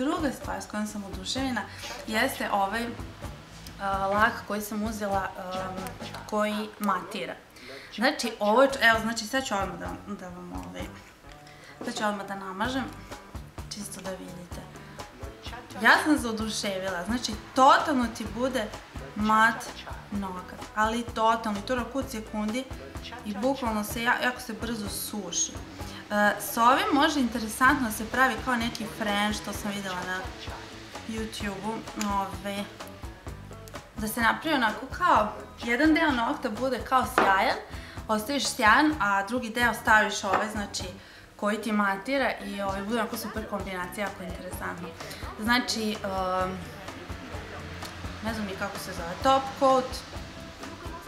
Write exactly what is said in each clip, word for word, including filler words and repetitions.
Druga stvar s kojom sam oduševljena jeste ovaj lak koji sam uzela koji matira. Znači, ovo je, evo, znači sad ću odmah da vam ovaj, sad ću odmah da namažem, čisto da vidite. Ja sam se oduševila, znači totalno ti bude mat nokat, ali totalno, i to kud sekundi i bukvalno se jako se brzo suši. S ovim može interesantno se pravi kao neki fren, što sam videla na YouTube-u, da se napravi onako kao, jedan deo nokta bude kao sjajan, ostaviš sjajan, a drugi deo staviš ove, znači, koji ti matira i bude onako super kombinacija, jako interesantno. Znači, ne znam ni kako se zove, top coat,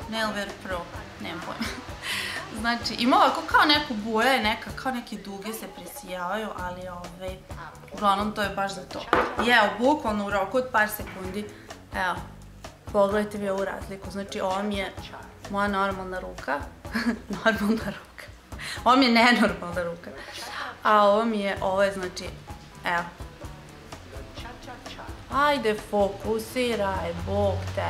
Nailver Pro, nemam pojma. Znači, ima ovako kao neku buje, neka, kao neke duge se presijavaju, ali ovaj, uglavnom to je baš za to. I evo, bukvalno u roku od par sekundi, evo, pogledajte mi ovu razliku, znači ovo mi je moja normalna ruka, normalna ruka, ovo mi je nenormalna ruka, a ovo mi je, ovo je znači, evo. Ajde, fokusiraj, bog te.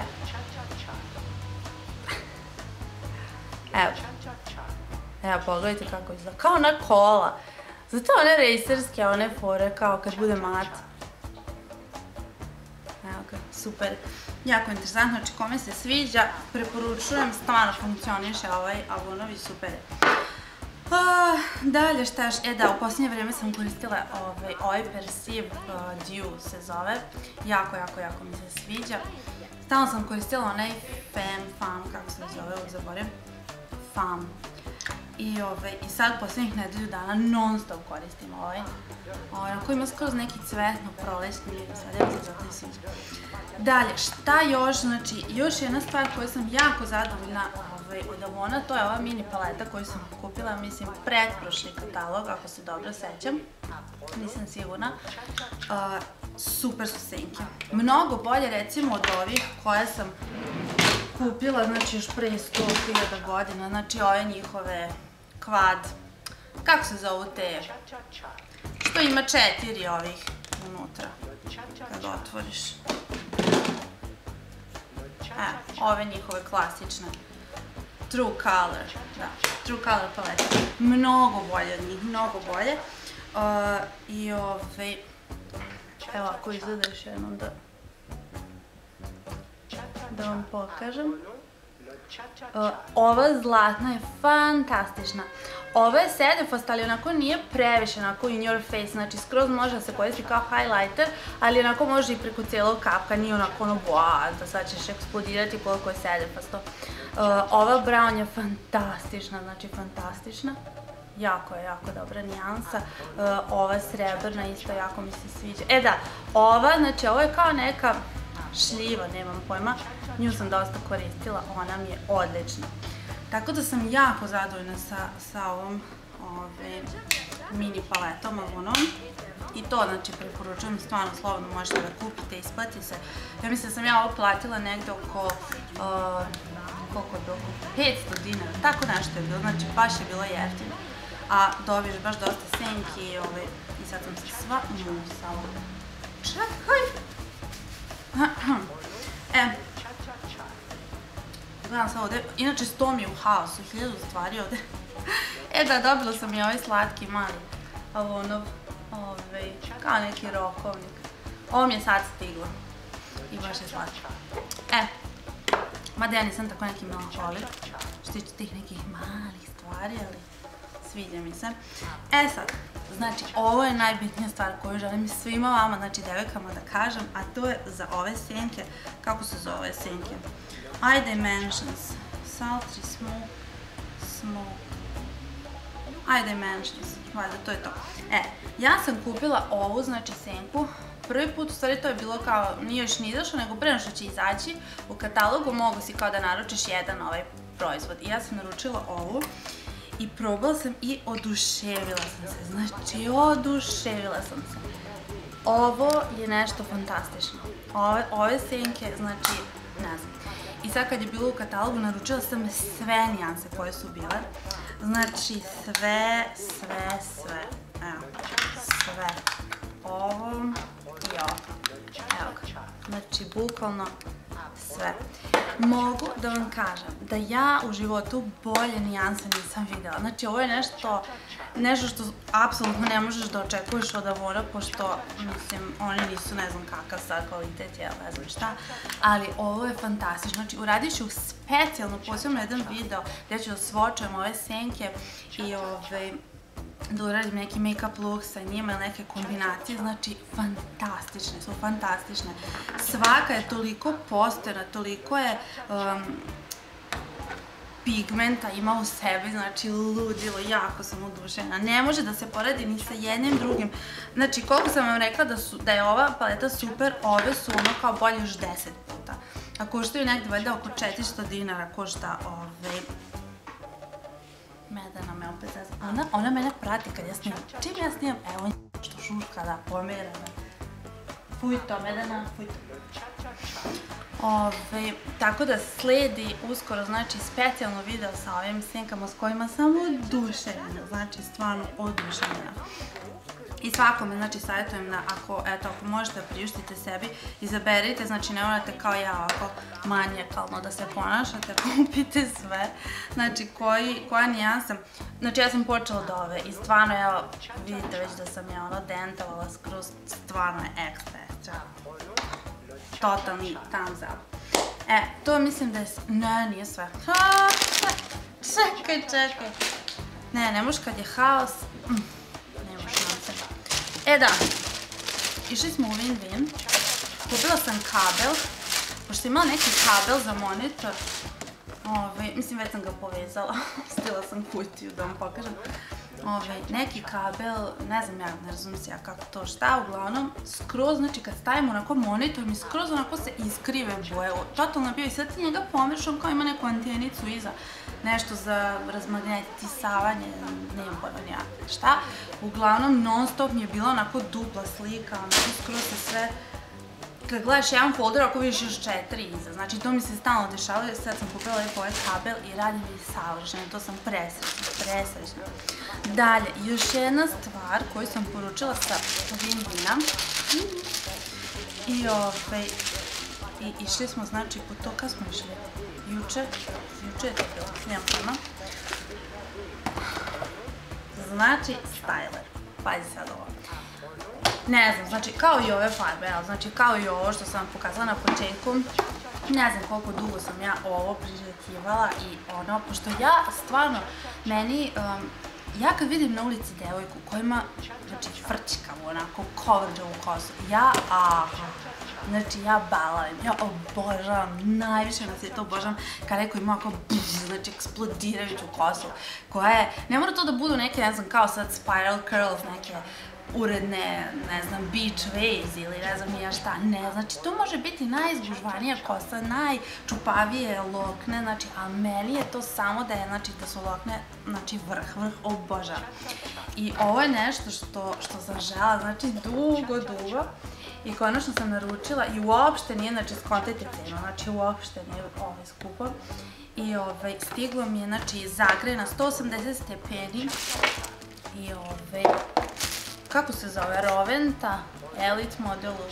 Evo. Evo, pogledajte kako izgleda, kao ona kola. Znate one racerske, one fore, kao kad bude mat. Evo ga, super. Jako interesantno, znači kome se sviđa, preporučujem, stvarno funkcioniše ovaj avonovi, super. Dalje, šta još? E da, u posljednje vreme sam koristila ovaj persiv, Dew se zove. Jako, jako, jako mi se sviđa. Stalno sam koristila onaj Fem, Fam, kako se zove, ovdje zaborim. Fam. I sad posljednjih nedelju dana non stop koristim ovaj. Onako ima skroz neki cvetno prolećni ili sad je se zato i sviđa. Dalje, šta još? Znači, još jedna stvar koju sam jako zadovoljna od Avona, to je ova mini paleta koju sam kupila, mislim, pretprošli katalog, ako se dobro sećam. Nisam sigurna. Super su senke. Mnogo bolje, recimo, od ovih koje sam kupila, znači, još pre sto hiljada godina, znači, ove njihove kvad, kako se zovu te, što ima četiri ovih unutra, kad otvoriš. Evo, ove njihove klasične, True Color, da, True Color paleta, mnogo bolje od njih, mnogo bolje. I ove, evo, ako izgleda još jednom da... da vam pokažem. Ova zlatna je fantastična. Ova je sedefast, ali onako nije previše onako in your face, znači skroz može da se koristi kao highlighter, ali onako može i preko cijelog kapka, nije onako ono boa, da sad ćeš eksplodirati koliko je sedefasto. Ova brown je fantastična, znači fantastična. Jako je, jako dobra nijansa. Ova srebrna isto jako mi se sviđa. E da, ova, znači ovo je kao neka šljiva, nemam pojma, nju sam dosta koristila, ona mi je odlična. Tako da sam jako zadovoljna sa ovom mini paletom Avonom i to, znači, preporučujem, stvarno slobodno možete da kupite i isplati se. Ja mislim da sam ja ovo platila negde oko, koliko je bilo, petsto dinara, tako nešto je bilo, znači baš je bilo jeftino, a dobiješ baš dosta senki i sad sam se sva musala. Čekaj! E, gledam sam ovde, inače sto mi je u haosu, hiljadu stvari ovde. E da, dobila sam i ovaj slatki mali avonov, kao neki rokovnik. Ovo mi je sad stiglo i baš je slatko. E, mada ja nisam tako neki melankolik, što tiče tih nekih malih stvari, ali sviđa mi se. E sad, znači, ovo je najbitnija stvar koju želim svima vama, znači devojkama, da kažem, a to je za ove senke, kako se zove ove senke? Eye Dimensions, Saltri Smoke, Eye Dimensions, valjda, to je to. E, ja sam kupila ovu, znači, senku, prvi put, u stvari to je bilo kao, nije još ni izašlo, nego prema što će izaći u katalogu, mogu si kao da naručiš jedan ovaj proizvod. I ja sam naručila ovu. I probala sam i oduševila sam se, znači oduševila sam se. Ovo je nešto fantastično. Ove senke, znači, ne znam. I sad kad je bilo u katalogu, naručila sam sve nijanse koje su bile. Znači sve, sve, sve, evo, sve. Ovo, znači bukvalno sve. Mogu da vam kažem da ja u životu bolje nijanse nisam videla. Znači ovo je nešto, nešto što apsolutno ne možeš da očekuješ od Avona, pošto mislim oni nisu ne znam kakav sad kvalitet, ja ne znam šta, ali ovo je fantastično. Znači uradit ću specijalno posebno jedan video gdje ću da svočujem ove senke i ove... da uradim neki make-up look sa njima ili neke kombinacije, znači fantastične, su fantastične. Svaka je toliko postojna, toliko je pigmenta ima u sebi, znači ludilo, jako sam oduševljena. Ne može da se poredi ni sa jednim drugim. Znači koliko sam vam rekla da je ova paleta super, ove su ono kao bolje još deset puta. A koštaju negdje valjda oko četiristo dinara košta ove... Medana me opet zazna. Ona mene prati kad ja snimam. Čim ja snimam? Evo što šuška da pomera. Fuj to, Medana, fuj to. Tako da sledi uskoro, znači, specijalno video sa ovim senkama s kojima sam oduševljena. Znači, stvarno oduševljena. I svakome, znači, savjetujem da ako, eto, ako možete priuštite sebi, izaberite, znači, ne morate kao ja ovako manijakalno da se ponašate, kupite sve, znači, koja nijansa, znači, ja sam počela od ove i stvarno, evo, vidite već da sam ja ono dentovala skroz, stvarno je ekstra, čao, totalni thumbs up. E, to mislim da je, ne, nije sve, haaa, čekaj, čekaj, ne, ne možeš kad je haos, E da, išli smo u Win-Win, kupila sam kabel, pošto imala neki kabel za monitor, mislim već sam ga povezala, stila sam kutiju da vam pokažem, neki kabel, ne znam ja, ne razumijem se ja kako to šta, uglavnom, skroz, znači kad stavim onako monitor, mi skroz onako se iskrive boje, totalno bio i sad ti njega pomešam kao ima neku antijenicu iza. Nešto za razmagnetisavanje, nema pojma ni ja šta. Uglavnom non stop mi je bila onako dupla slika, skroz se sve... Kad gledaš jedan folder, ako vidiš još četiri iza, znači to mi se stalno dešava, sad sam kupila ovaj kabel i radim i savršeno, to sam presrećna, presrećna. Dalje, još jedna stvar koju sam poručila sa Win-Wina i ovaj... I išli smo, znači, po to kad smo išli, juče, juče je to bilo, nemam pojma. Znači, styler, pazi sad ovo. Ne znam, znači, kao i ove farbe, znači, kao i ovo što sam vam pokazala na početku. Ne znam koliko dugo sam ja ovo priželjkivala i ono, pošto ja stvarno, meni... Ja kad vidim na ulici devojku koja ima, znači, frčkavu, onako, kovrđavu kosu, ja, aha, znači, ja balavim, ja obožavam, najviše na svijetu obožavam kad neko ima ovako, znači, eksplodirajuću kosu, koja je, ne mora to da budu neke, ne znam, kao sad spiral curls, neke uredne, ne znam, beach waves ili ne znam nija šta, ne, znači, to može biti najizgužvanija kosa, najčupavije lokne, znači, a meni je to samo da je, znači, da su lokne, znači, vrh, vrh obožavam. I ovo je nešto što sam žela, znači, dugo, dugo, i konačno sam naručila i uopšte nije, znači, skontajte cenu, znači, uopšte nije ovaj skupo, i ovaj, stiglo mi je, znači, zagrejena sto osamdeset stepeni, i ovaj, kako se zove, Roventa, Elite Model Look,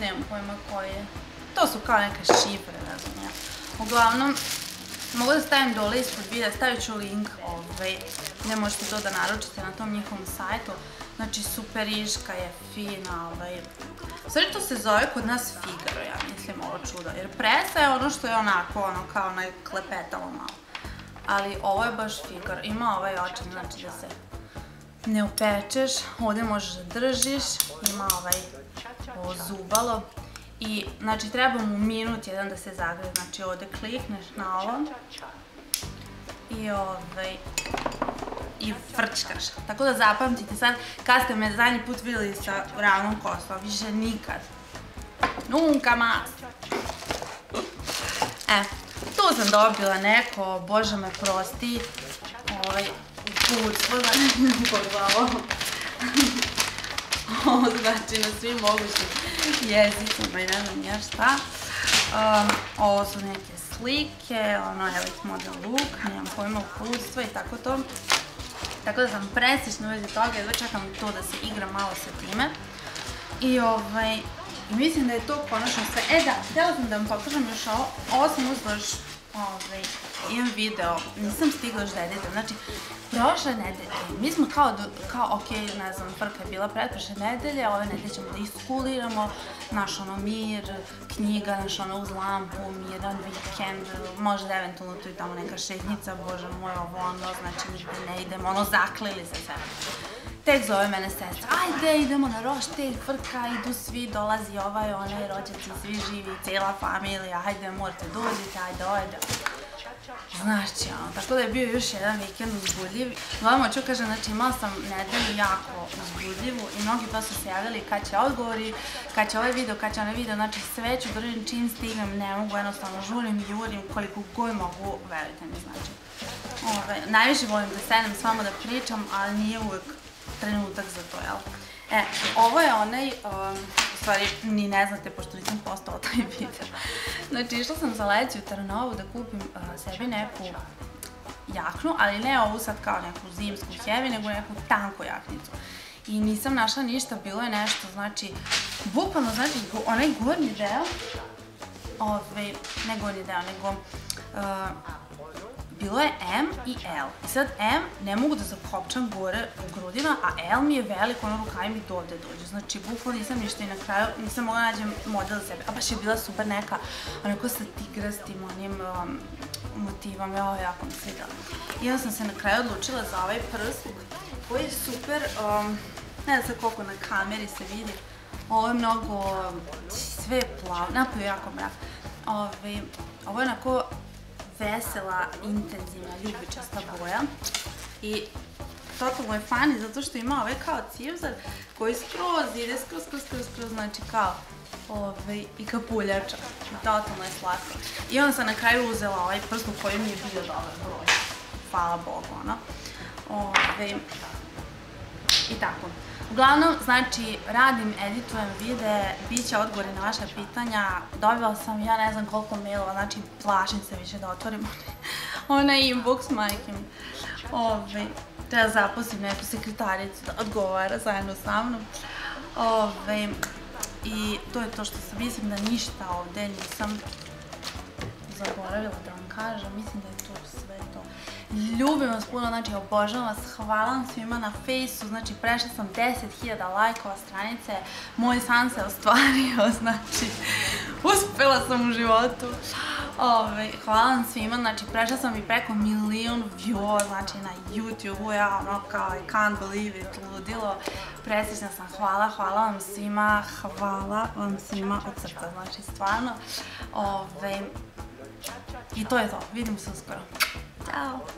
nemam pojma koji je, to su kao neke šifre, ne znam ja. Uglavnom, mogu da stavim dole ispod videa, stavit ću link ovdje, gdje možete to da naručite na tom njihovom sajtu, znači superiška je, fina, ovaj, sve to se zove kod nas Figaro, ja mislim ovo čudo, jer presa je ono što je onako, ono kao onaj klepetalo malo, ali ovo je baš Figaro, ima ovaj očin, znači da se... ne upečeš, ovdje možeš da držiš, ima ovaj zubalo i znači treba mu minut jedan da se zagreje, znači ovdje klikneš na ovo i ovaj i frčkaš, tako da zapamtite sad kad ste me zadnji put vidjeli sa ravnom kosom, više nikad, nunca mas. E, tu sam dobila neko, bože me prosti, ovaj budstvo, znači ne pogledalo. Ovo znači na svim mogućim jezicima i ne znam ja šta. Ovo su neke slike, ono Elite Model Look, nemam pojma uputstva i tako to. Tako da sam presrećna u vezi toga, jedva čekam to da se igram malo sa time. I ovaj, Mislim da je to konačno sve. E da, htjela sam da vam pokažem još ovo, ovo sam uzlaš, ovaj, imam video, nisam stigla što editam, znači, prošle nedelje, mi smo kao, kao ok, ne znam, prka je bila pretprošle nedelje, ove nedelje ćemo da iskuliramo, naš ono mir, knjiga, naš ono uz lampu, miran vikend, možda eventualno tu i tamo neka šetnica, bože moj, ovo ono, znači nigde ne idemo, ono zaklili se sve. Tek zove mene sestra, ajde idemo na roštilj, frka, idu svi, dolazi ovaj, onaj, rođaci, svi živi, cijela familija, ajde morate da uđete, ajde, ajde. Znači, tako da je bio još jedan vikend uzbudljiv. Gledamo ću kažem, znači imala sam nedelju jako uzbudljivu i mnogi to su se javili kad će odgovori, kad će ovaj video, kad će onaj video, znači sve ću držim čim stignem, ne mogu, jednostavno žurim, jurim, koliko god mogu, verujte mi, znači. Najviše volim da sedem s vama da pričam, ali nije uvek trenutak za to, jel? E, ovo je onaj, u stvari ni ne znate pošto nisam postala taj video. Znači išla sam za leći u Trnovu da kupim sebi neku jaknu, ali ne ovu sad kao neku zimsku heavy, nego neku tanku jaknicu. I nisam našla ništa, bilo je nešto, znači, bukvalno, znači, onaj gornji deo, ovaj, ne gornji deo, nego... Bilo je M i L. I sad M ne mogu da zakopčam gore u grudima, a L mi je veliko, ono rukavi mi do ovde dođu. Znači, bukvalno nisam ništa i na kraju nisam mogla nađem model za sebe. A baš je bila super neka, onako sa tigrastim onim motivom, joj, jako mi se videla. I onda sam se na kraju odlučila za ovaj prst, koji je super, ne znam koliko na kameri se vidi, ovo je mnogo, sve je plavo, napolju je jako mrak. Ovo je onako vesela, intenzivna, ljubičasta boja i totalno je funny zato što ima ovaj kao cipzar koji skroz ide, skroz, skroz, skroz, skroz, znači kao ovaj i kapuljača, totalno je slatko. I onda sam na kraju uzela ovaj prst u kojem mi je bio dobar broj, hvala Bogu, ono. Ovaj, i tako. Uglavnom, znači, radim, editujem videe, bit će odgovori na vaše pitanja, dobila sam ja ne znam koliko mailova, znači plašim se više da otvorim onaj inbox, majke mi. Ove, treba zaposlim neku sekretaricu da odgovara zajedno sa mnom. Ove, i to je to što sam, mislim da ništa ovde nisam zaboravila da vam kažem, mislim da je to sve to. Ljubim vas puno, znači obožavam vas, hvala vam svima na fejsu, znači prešla sam deset hiljada lajkova stranice, moj san se ostvario, znači uspela sam u životu. Hvala vam svima, znači prešla sam i preko milion view, znači na YouTube-u, ja ono kao I can't believe it, ludilo, presrećna sam, hvala, hvala vam svima, hvala vam svima od srca, znači stvarno. I to je to, vidimo se uskoro. Ciao!